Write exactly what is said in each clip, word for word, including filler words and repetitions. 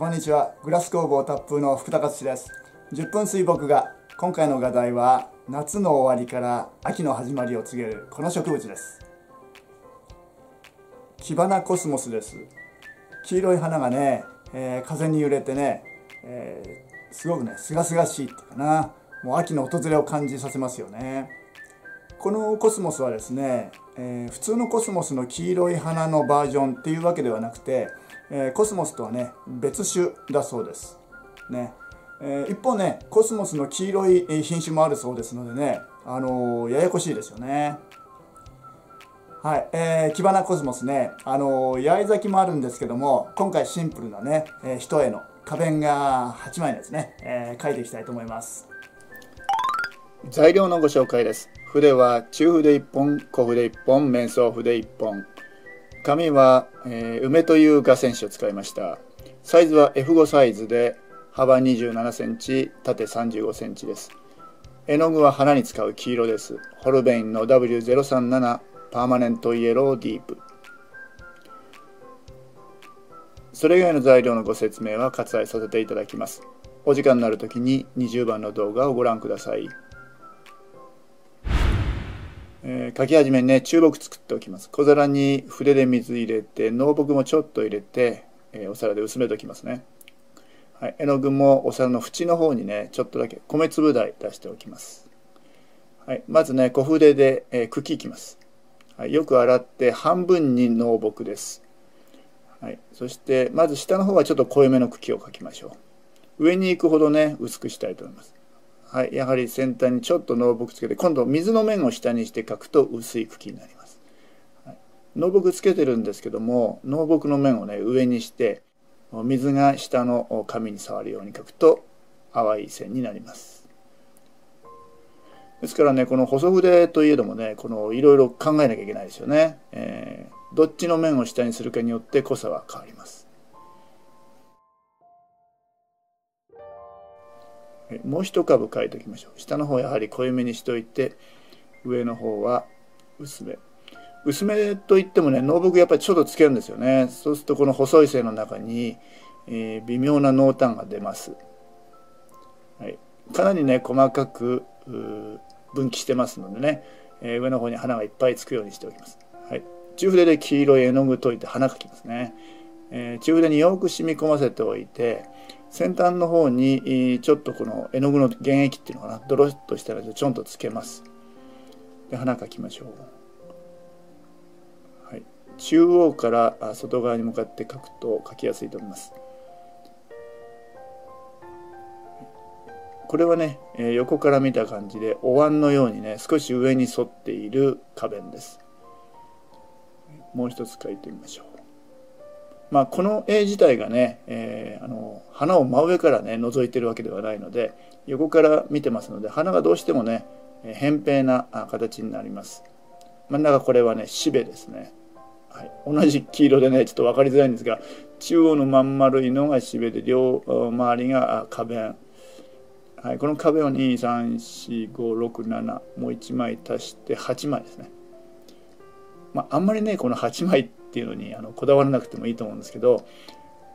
こんにちは。グラス工房タップの福田勝です。じゅっぷん水墨画、今回の画題は夏の終わりから秋の始まりを告げるこの植物です。キバナコスモスです。黄色い花がね、えー、風に揺れてね、えー、すごくねすがすがしいっていうかな、もう秋の訪れを感じさせますよね。このコスモスはですね、えー、普通のコスモスの黄色い花のバージョンっていうわけではなくて、えー、コスモスとはね別種だそうですね。えー、一方ねコスモスの黄色い品種もあるそうですのでね、あのー、ややこしいですよね。はい、えー、キバナコスモスね、あのー、八重咲きもあるんですけども、今回シンプルなね、えー、一重の花弁がはちまいのですね、えー、描いていきたいと思います。材料のご紹介です。筆は中筆いっぽん、小筆いっぽん、面相筆いっぽん。紙は、えー、梅という画線紙を使いました。サイズは エフご サイズで幅 にじゅうななセンチ、縦 さんじゅうごセンチです。絵の具は花に使う黄色です。ホルベインの ダブリューゼロさんなな パーマネントイエローディープ。それ以外の材料のご説明は割愛させていただきます。お時間のある時ににじゅうばんの動画をご覧ください。えー、書き始めにね中墨作っておきます。小皿に筆で水入れて、濃墨もちょっと入れて、えー、お皿で薄めておきますね。はい、絵の具もお皿の縁の方にねちょっとだけ米粒大出しておきます。はい、まずね小筆で、えー、茎いきます。はい、よく洗って半分に濃墨です。はい、そしてまず下の方はちょっと濃いめの茎を描きましょう。上に行くほどね薄くしたいと思います。はい、やはり先端にちょっと濃墨つけて、今度水の面を下にして描くと薄い茎になります。はい、濃墨つけてるんですけども、濃墨の面をね上にして水が下の紙に触るように描くと淡い線になります。ですからね、この細筆といえどもね、このいろいろ考えなきゃいけないですよね。えー、どっちの面を下にするかによって濃さは変わります。もう一株描いておきましょう。下の方やはり濃いめにしといて、上の方は薄め。薄めといってもね、濃墨やっぱりちょっとつけるんですよね。そうするとこの細い線の中に、えー、微妙な濃淡が出ます。はい、かなりね細かく分岐してますのでね、えー、上の方に花がいっぱいつくようにしておきます。はい、中筆で黄色い絵の具溶いて花描きますね。えー、中筆によく染み込ませておいて、先端の方にちょっとこの絵の具の原液っていうのかな、ドロッとしたらちょんとつけます。で花描きましょう。はい、中央から外側に向かって描くと描きやすいと思います。これはね横から見た感じでお椀のようにね少し上に沿っている花弁です。もう一つ描いてみましょう。まあこの絵自体がね、えー、あの花を真上からね覗いてるわけではないので、横から見てますので花がどうしてもね扁平な形になります。真ん中これはねしべですね。はい、同じ黄色でねちょっと分かりづらいんですが、中央のまん丸いのがしべで両周りが花弁。はい、この花弁をにさんしごろくなな、もういちまい足してはちまいですね。まあ、あんまりねこのはちまいってっていうのにあのこだわらなくてもいいと思うんですけど、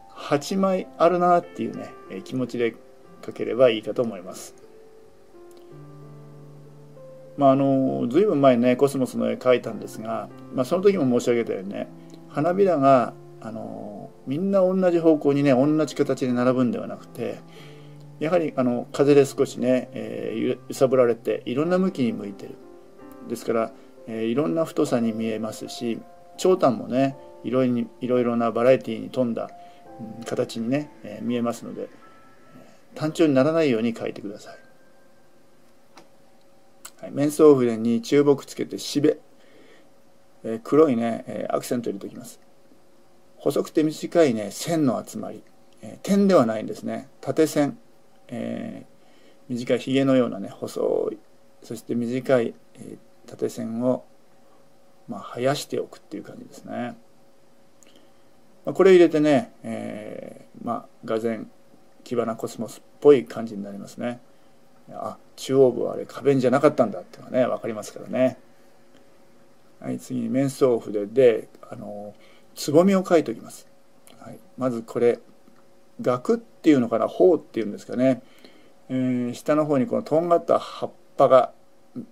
はちまいあるなっていうね気持ちで描ければいいかと思います。まああの随分前ねコスモスの絵描いたんですが、まあ、その時も申し上げたようにね、花びらがあのみんな同じ方向にね同じ形で並ぶんではなくて、やはりあの風で少しね、えー、揺さぶられていろんな向きに向いてる。ですから、えー、いろんな太さに見えますし、長短もねいろいろなバラエティーに富んだ形にね、えー、見えますので、単調にならないように描いてください。はい、面相筆に中墨つけてしべ、えー、黒いね、えー、アクセント入れておきます。細くて短いね線の集まり、えー、点ではないんですね。縦線、えー、短いひげのようなね細い、そして短い、えー、縦線をまあ生やしておくっていう感じですね。まあ、これ入れてね、えー、まあ画前キバナコスモスっぽい感じになりますね。あ、中央部はあれ花弁じゃなかったんだっていうのがね分かりますからね。はい、次に面相筆であのつぼみを描いておきます。はい、まずこれ萼っていうのかな、苞っていうんですかね、えー、下の方にこのとんがった葉っぱが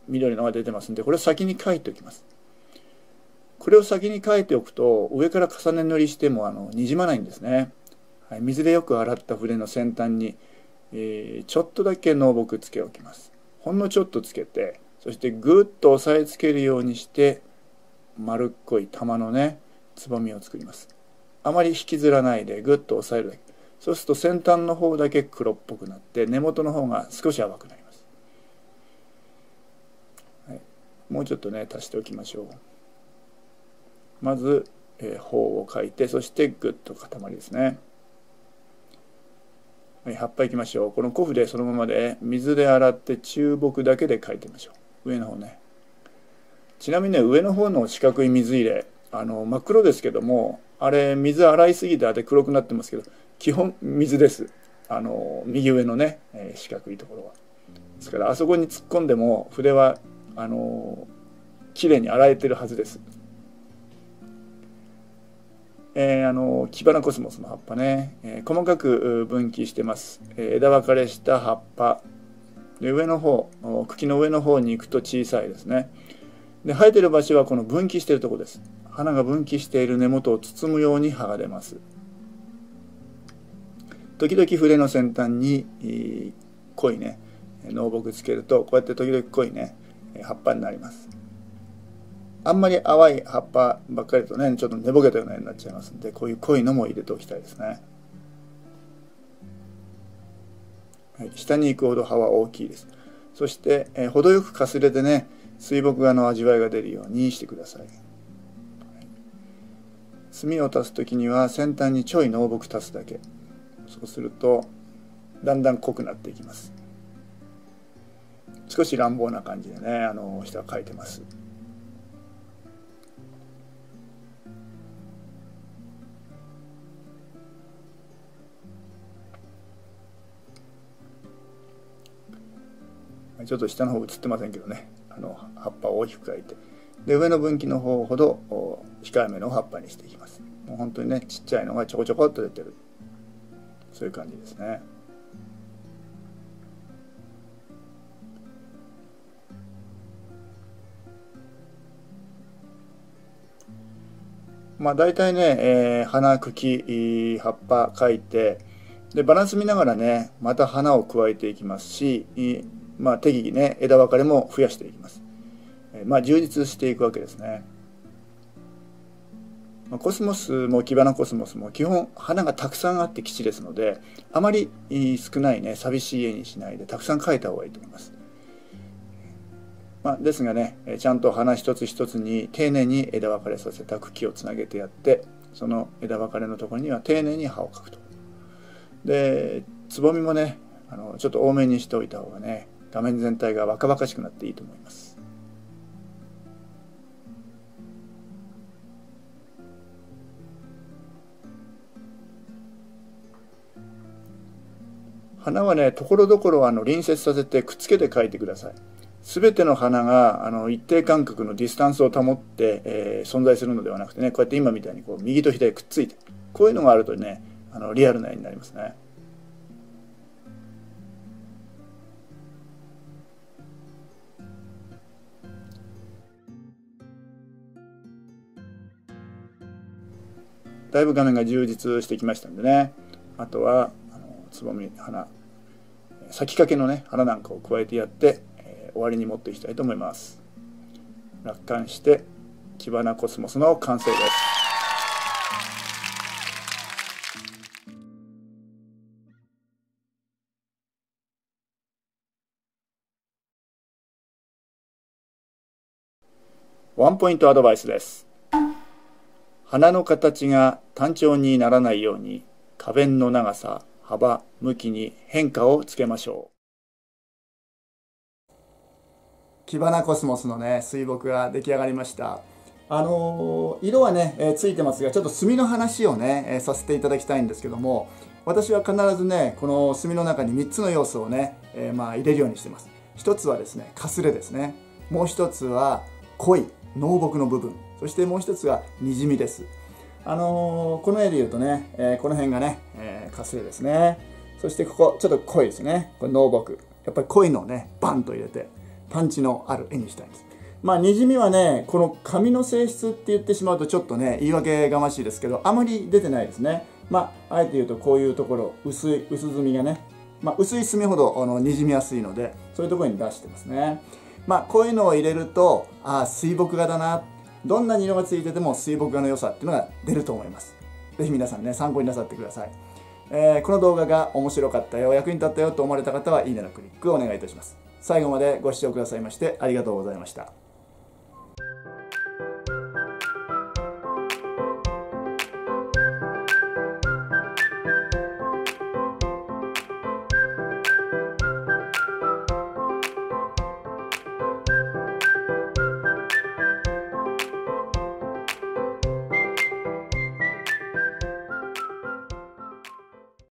緑のが出てますんで、これを先に描いておきます。これを先に描いておくと上から重ね塗りしてもあのにじまないんですね、はい、水でよく洗った筆の先端に、えー、ちょっとだけ濃墨つけておきます。ほんのちょっとつけて、そしてぐっと押さえつけるようにして丸っこい玉のねつぼみを作ります。あまり引きずらないでぐっと押さえるだけ。そうすると先端の方だけ黒っぽくなって根元の方が少し淡くなります、はい、もうちょっとね足しておきましょう。まず、えー、苞を描いて、そしてぐっと塊ですね、はい、葉っぱいきましょう。この小筆そのままで水で洗って中木だけで描いてみましょう。上の方ね。ちなみにね、上の方の四角い水入れ、あの真っ黒ですけども、あれ水洗いすぎてあれ黒くなってますけど、基本水です。あの右上のね、えー、四角いところは。ですからあそこに突っ込んでも筆はあの綺麗に洗えてるはずです。えー、あのキバナコスモスの葉っぱね、えー、細かく分岐してます、えー、枝分かれした葉っぱで、上の方茎の上の方に行くと小さいですね。で生えてる場所はこの分岐しているところです。花が分岐している根元を包むように葉が出ます。時々筆の先端に、えー、濃いね濃墨つけるとこうやって時々濃いね葉っぱになります。あんまり淡い葉っぱばっかりとねちょっと寝ぼけたような絵になっちゃいますんで、こういう濃いのも入れておきたいですね、はい、下に行くほど葉は大きいです。そして、えー、程よくかすれてね水墨画の味わいが出るようにしてください、はい、墨を足す時には先端にちょい濃墨足すだけ。そうするとだんだん濃くなっていきます。少し乱暴な感じでねあの下は描いてます。ちょっと下の方映ってませんけどね、あの葉っぱを大きく描いて、で上の分岐の方ほど控えめの葉っぱにしていきます。もう本当にねちっちゃいのがちょこちょこっと出てる、そういう感じですね。まあ大体ね、えー、花茎葉っぱ描いてでバランス見ながらねまた花を加えていきますし、まあ、適宜ね枝分かれも増やしていきます。まあ充実していくわけですね。コスモスもキバナコスモスも基本花がたくさんあって吉ですので、あまり少ないね寂しい絵にしないでたくさん描いた方がいいと思います、まあ、ですがねちゃんと花一つ一つに丁寧に枝分かれさせた茎をつなげてやって、その枝分かれのところには丁寧に葉を描くと。でつぼみもねあのちょっと多めにしておいた方がね画面全体が若々しくなっていいと思います。花はねところどころあの隣接させてくっつけて描いてください。すべての花があの一定間隔のディスタンスを保って、えー、存在するのではなくてね、こうやって今みたいにこう右と左くっついて、こういうのがあるとねあのリアルな絵になりますね。だいぶ画面が充実してきましたんでね、あとはあのつぼみ花咲きかけのね花なんかを加えてやって、えー、終わりに持っていきたいと思います。落款してキバナコスモスの完成です。ワンポイントアドバイスです。花の形が単調にならないように花弁の長さ、幅、向きに変化をつけましょう。キバナコスモスのね水墨が出来上がりました。あのー、色はね、えー、ついてますがちょっと墨の話をね、えー、させていただきたいんですけども、私は必ずねこの墨の中にみっつの要素をね、えー、まあ入れるようにしてます。ひとつはですねかすれですね。もうひとつは濃い濃墨の部分、そしてもう一つがにじみです。あのー、この絵でいうとね、えー、この辺がね、えかすれですね。そしてここちょっと濃いですね。これ濃墨、やっぱり濃いのをねバンと入れてパンチのある絵にしたいんです。まあにじみはね、この紙の性質って言ってしまうとちょっとね言い訳がましいですけど、あまり出てないですね。まああえて言うとこういうところ、薄い薄墨がね、まあ、薄い墨ほどあのにじみやすいので、そういうところに出してますね。まあこういうのを入れると、ああ水墨画だな、どんなに色がついてても水墨画の良さっていうのが出ると思います。是非皆さんね参考になさってください。えー、この動画が面白かったよ、役に立ったよと思われた方はいいねのクリックをお願いいたします。最後までご視聴くださいましてありがとうございました。